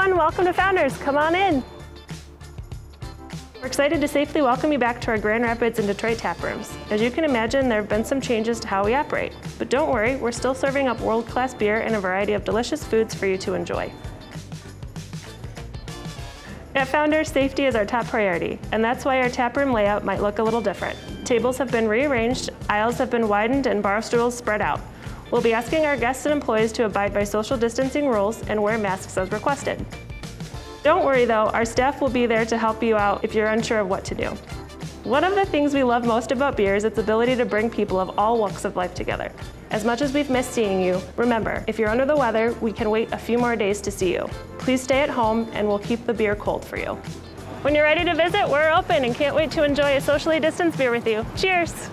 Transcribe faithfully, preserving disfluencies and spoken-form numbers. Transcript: everyone. Welcome to Founders. Come on in. We're excited to safely welcome you back to our Grand Rapids and Detroit tap rooms. As you can imagine, there have been some changes to how we operate. But don't worry, we're still serving up world-class beer and a variety of delicious foods for you to enjoy. At Founders, safety is our top priority, and that's why our taproom layout might look a little different. Tables have been rearranged, aisles have been widened, and bar stools spread out. We'll be asking our guests and employees to abide by social distancing rules and wear masks as requested. Don't worry though, our staff will be there to help you out if you're unsure of what to do. One of the things we love most about beer is its ability to bring people of all walks of life together. As much as we've missed seeing you, remember, if you're under the weather, we can wait a few more days to see you. Please stay at home and we'll keep the beer cold for you. When you're ready to visit, we're open and can't wait to enjoy a socially distanced beer with you. Cheers!